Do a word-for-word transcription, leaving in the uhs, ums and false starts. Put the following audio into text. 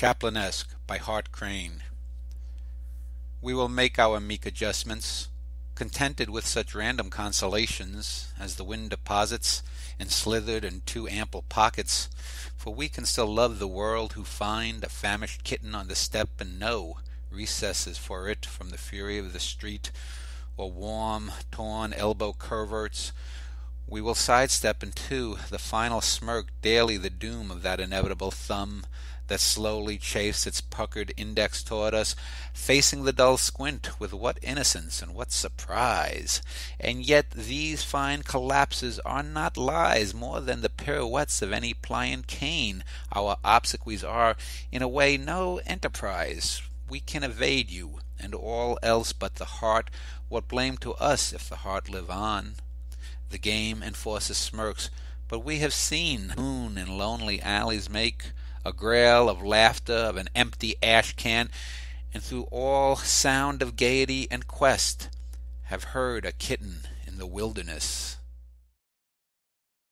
Chaplinesque by Hart Crane. We will make our meek adjustments, contented with such random consolations as the wind deposits and slithered in too ample pockets, for we can still love the world who find a famished kitten on the step and know recesses for it from the fury of the street, or warm, torn elbow curverts. We will sidestep into the final smirk daily the doom of that inevitable thumb that slowly chafes its puckered index toward us, facing the dull squint with what innocence and what surprise! And yet these fine collapses are not lies more than the pirouettes of any pliant cane. Our obsequies are, in a way, no enterprise. We can evade you, and all else but the heart. What blame to us if the heart live on? The game enforces smirks, but we have seen moon in lonely alleys make a grail of laughter of an empty ash can, and through all sound of gaiety and quest have heard a kitten in the wilderness.